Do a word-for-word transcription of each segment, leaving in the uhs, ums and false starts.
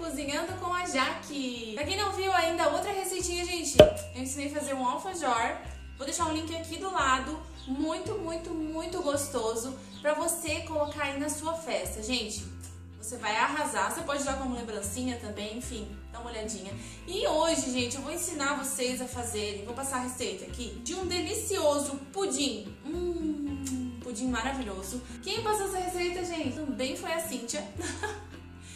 Cozinhando com a Jaque. Pra quem não viu ainda, outra receitinha, gente, eu ensinei a fazer um alfajor. Vou deixar um link aqui do lado, muito, muito, muito gostoso, pra você colocar aí na sua festa. Gente, você vai arrasar, você pode dar como lembrancinha também, enfim, dá uma olhadinha. E hoje, gente, eu vou ensinar vocês a fazerem, vou passar a receita aqui, de um delicioso pudim. Hum, pudim maravilhoso. Quem passou essa receita, gente, também foi a Cíntia.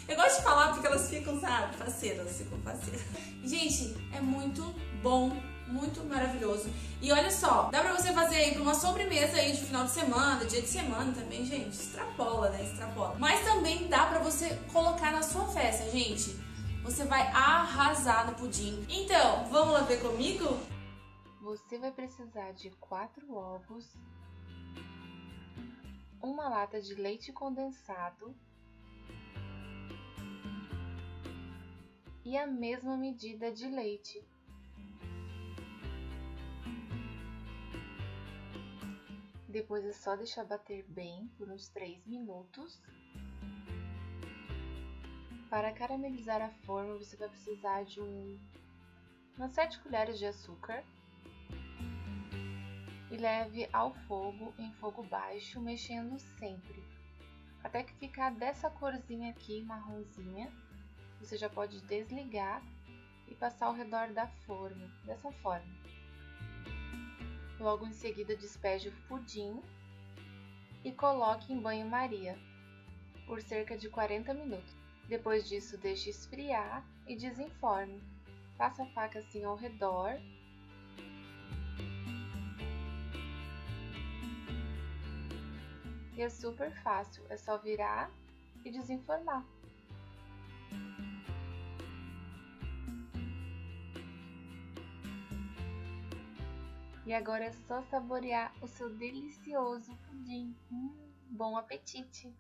Eu gosto de falar porque elas ficam, sabe, parceiras, ficam parceiras. Gente, é muito bom, muito maravilhoso. E olha só, dá pra você fazer aí pra uma sobremesa aí de final de semana, dia de semana também, gente. Extrapola, né? Extrapola. Mas também dá pra você colocar na sua festa, gente. Você vai arrasar no pudim. Então, vamos lá ver comigo? Você vai precisar de quatro ovos, uma lata de leite condensado, e a mesma medida de leite. Depois é só deixar bater bem por uns três minutos. Para caramelizar a forma, você vai precisar de um, umas sete colheres de açúcar. E leve ao fogo, em fogo baixo, mexendo sempre, até que ficar dessa corzinha aqui, marronzinha. Você já pode desligar e passar ao redor da forma, dessa forma. Logo em seguida, despeje o pudim e coloque em banho-maria por cerca de quarenta minutos. Depois disso, deixe esfriar e desenforme. Passa a faca assim ao redor. E é super fácil, é só virar e desenformar. E agora é só saborear o seu delicioso pudim. Hum, bom apetite!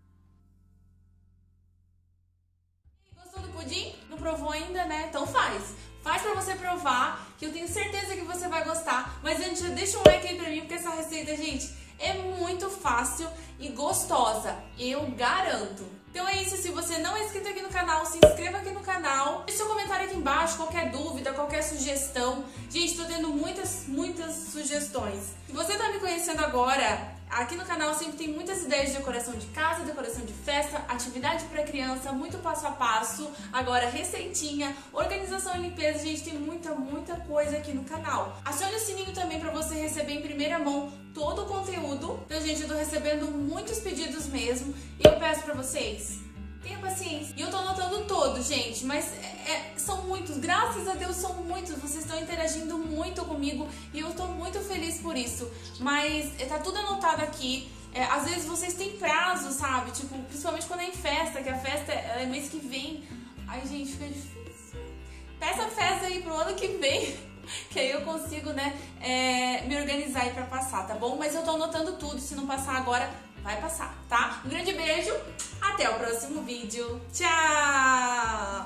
Gostou do pudim? Não provou ainda, né? Então faz! Faz pra você provar, que eu tenho certeza que você vai gostar. Mas antes, já deixa um like aí pra mim, porque essa receita, gente, é muito fácil e gostosa. Eu garanto! Então é isso, se você não é inscrito aqui no canal, se inscreva aqui no canal. Deixe seu comentário aqui embaixo, qualquer dúvida, qualquer sugestão. Gente, tô tendo muitas, muitas sugestões. Se você tá me conhecendo agora, aqui no canal sempre tem muitas ideias de decoração de casa, decoração de festa, atividade pra criança, muito passo a passo. Agora receitinha, organização e limpeza, gente, tem muita, muita coisa aqui no canal. Acione o sininho também pra você receber em primeira mão todo o conteúdo. Então, gente, eu tô recebendo muitos pedidos mesmo e eu peço pra vocês, tenha paciência. E eu tô anotando todo, gente, mas é, são muitos, graças a Deus são muitos, vocês estão interagindo muito comigo e eu tô muito feliz por isso, mas tá tudo anotado aqui. É, às vezes vocês têm prazo, sabe, tipo, principalmente quando é em festa, que a festa é mês que vem, ai, gente, fica difícil. Peça a festa aí pro ano que vem, que aí eu consigo, né, é, me organizar aí pra passar, tá bom? Mas eu tô anotando tudo, se não passar agora, vai passar, tá? Um grande beijo, até o próximo vídeo, tchau!